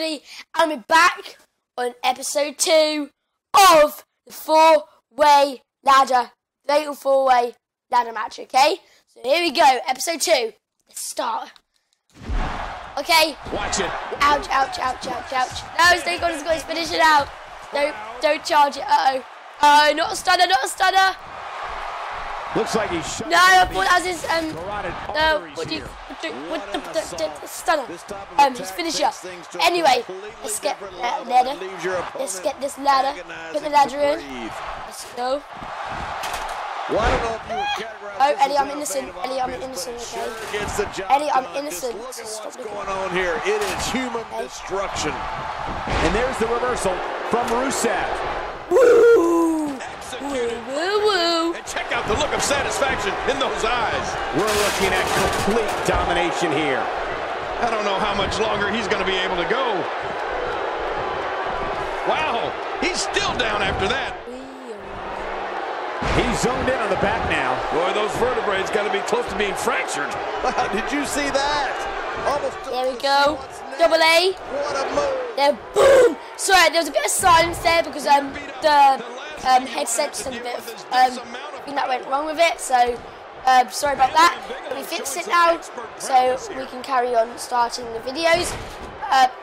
everybody, and we're back on episode 2 of the fatal 4-way ladder match, okay? So here we go, episode 2, let's start. Okay, watch it. Ouch, ouch, ouch, ouch, ouch. No, Stone Cold has got his finisher out. No, don't charge it, uh-oh. Oh, not a stunner, not a stunner. Looks like he shot. No, I thought that was his stunner. His finisher. Anyway, let's get that ladder. Let's get this ladder. Get the ladder in. Let's go. Oh, Ellie, I'm innocent. Ellie, I'm innocent. Okay. Ellie, I'm innocent. What's going on here? It is human destruction. And there's the reversal from Rusev. Woo! Woo! Woo! Woo! Check out the look of satisfaction in those eyes. We're looking at complete domination here. I don't know how much longer he's going to be able to go. Wow, he's still down after that. He's zoned in on the back now. Boy, those vertebrae got to be close to being fractured. Did you see that? Almost there we go. Double A. What a move. There, boom. Sorry, there was a bit of silence there because the headset's done a bit of that went wrong with it, so sorry about that, but we fixed it now, so we can carry on starting the videos,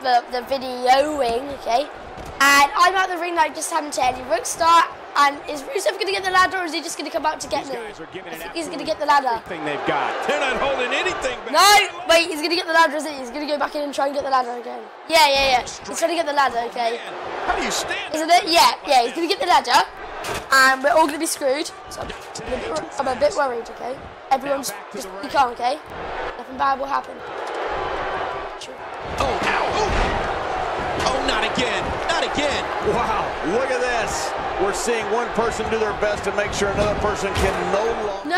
the videoing, okay, and I'm out of the ring now, just happened to Andy Rookstar, and is Rusev going to get the ladder, or is he just going to come out to get them? I think he's going to get the ladder. They've got. They're not holding anything back. No, wait, he's going to get the ladder, isn't he? He's going to go back in and try and get the ladder again. Yeah, yeah, yeah, he's trying to get the ladder, okay. How do you stand? Isn't it? Yeah, yeah, he's going to get the ladder. And we're all going to be screwed, so I'm a bit worried, okay? Everyone's just, you can't, okay? Nothing bad will happen. Sure. Oh, ow! Ooh. Oh, not again! Not again! Wow, look at this! We're seeing one person do their best to make sure another person can no longer... No!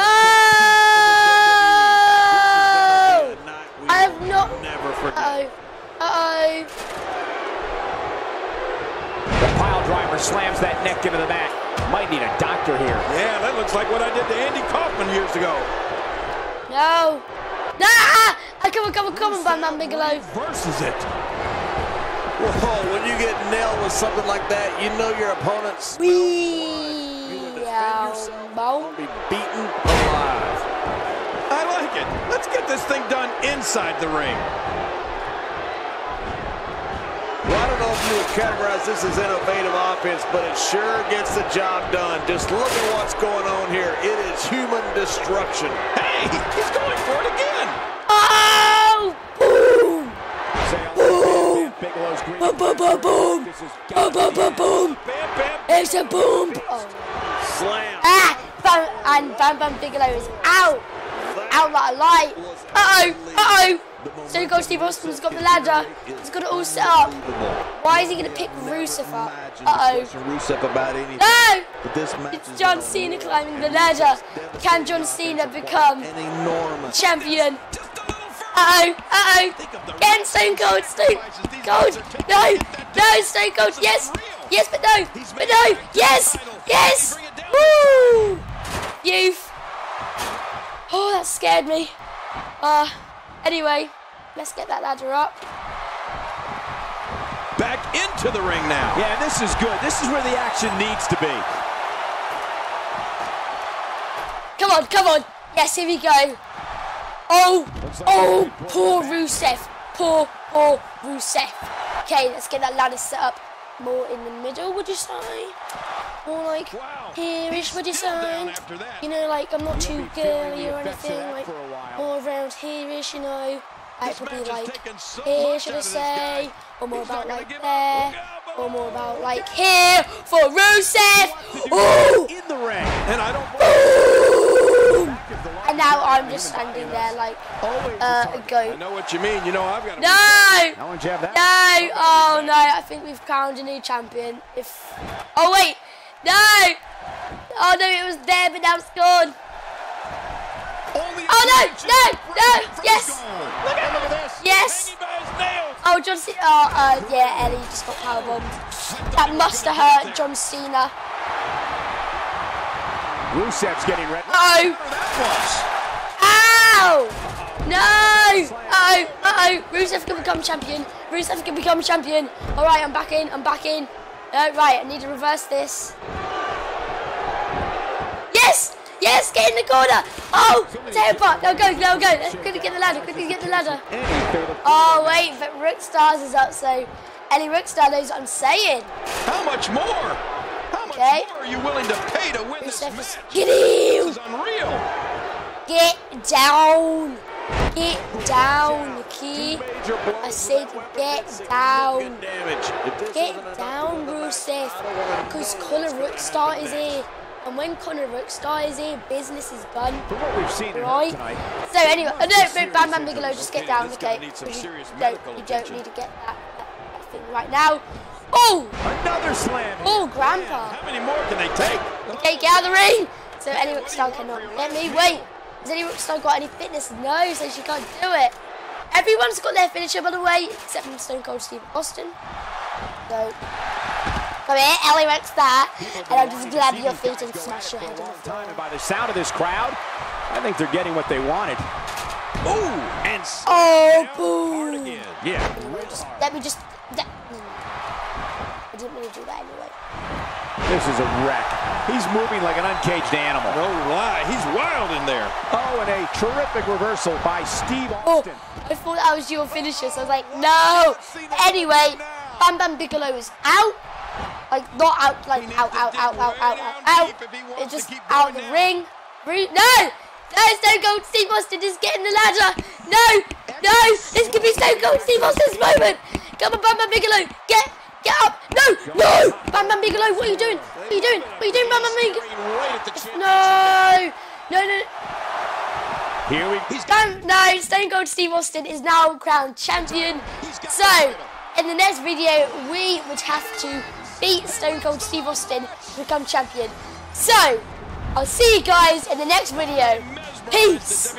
I have not... Uh-oh. Uh-oh. The pile driver slams that neck into the back. Might need a doctor here. Yeah, that looks like what I did to Andy Kaufman years ago. No. Ah! Come on, come on, come on, Bam Bam Bigelow. Versus it. Whoa, when you get nailed with something like that, you know your opponent's... You'll be beaten alive. I like it. Let's get this thing done inside the ring. Well, I don't know if you would categorize this as innovative offense, but it sure gets the job done. Just look at what's going on here. It is human destruction. Hey, he's going for it again. Oh! Boom! Boom! Boom! Boom! Boom! Boom! Boom! Boom! Boom! Boom! It's a boom! Oh. Slam! Ah! And Bam Bam Bigelow is out. Out like a light. Uh oh! Uh oh! Stone Cold Steve Austin's got the ladder. He's got it all set up. Why is he going to pick Rusev up? Uh-oh. No! It's John Cena climbing the ladder. Can John Cena become champion? Uh-oh. Uh-oh. Again, Stone Cold. Stone Cold. No. No, Stone Cold. Yes. Yes, but no. But no. Yes. Yes. Woo. Youth. Oh, that scared me. Anyway, let's get that ladder up. Back into the ring now. Yeah, this is good. This is where the action needs to be. Come on, come on. Yes, here we go. Oh, oh, poor Rusev. Poor, poor Rusev. Okay, let's get that ladder set up more in the middle, would you say? More like here-ish, would you say? You know, like, I'm not too girly or anything. Like, more around here-ish, you know. I could be like here, should I say? Or more about like there. Or more about like here for Rusev. Ooh! Boom! And now I'm just standing there like a goat. I know what you mean. You know I've got. No! No! Oh no! I think we've crowned a new champion. If. Oh wait! No! Oh no! It was there, but now it's gone. Oh no! No! No! Yes! Look at this! Yes! Oh, John Cena. Oh, yeah, Ellie just got powerbombed. That must have hurt John Cena. Rusev's getting ready. Uh oh! Ow! No! Uh oh! Uh oh! Rusev can become champion. Rusev can become champion. All right, I'm back in, I'm back in. Right, I need to reverse this. Yes, yes, get in the corner. Oh, tearpot, no, go, no, go. Quickly get the ladder, quickly get the ladder. Oh, wait, but Rookstars is up, so Ellie Rookstar knows what I'm saying. How much more? How much more are you willing to pay to win this match? Get in. This is unreal. Get down. Get down, Nikki. I said get down. Get down, Rusev. Because Connor Rookstar is here. And when Connor Rookstar is here, business is done. Right? So anyway, no, Bam Bam Bigelow, just get down, okay? You don't need to get that thing right now. Oh! Another slam. Oh, Grandpa. How many more can they take? Okay, get out of the ring. So anyway, Rookstar cannot let me wait. Has any Rookstar got any fitness? No, so she can't do it. Everyone's got their finisher, by the way, except from Stone Cold Steve Austin. So, come here, Ellie Rookstar, and I'm just glad your feet and smash your head off. By the sound of this crowd, I think they're getting what they wanted. Ooh, and oh, boom! Yeah. I didn't want to do that anyway. This is a wreck. He's moving like an uncaged animal. No lie, he's wild in there. Oh, and a terrific reversal by Steve Austin. Oh, I thought that was your finisher, so I was like, no. Anyway, Bam Bam Bigelow is out. Like, not out, like, out. It's just out of the ring. No! No, Stone Cold Steve Austin is getting the ladder. No! No! This could be Stone Cold Steve Austin's moment. Come on, Bam Bam Bigelow. Get up! No! No! Bam Bam Bigelow, what are you doing? What are you doing? What are you doing, Bam Bam Bigelow? No! No, no, here we go. No, Stone Cold Steve Austin is now crowned champion. So, in the next video, we would have to beat Stone Cold Steve Austin to become champion. So, I'll see you guys in the next video. Peace!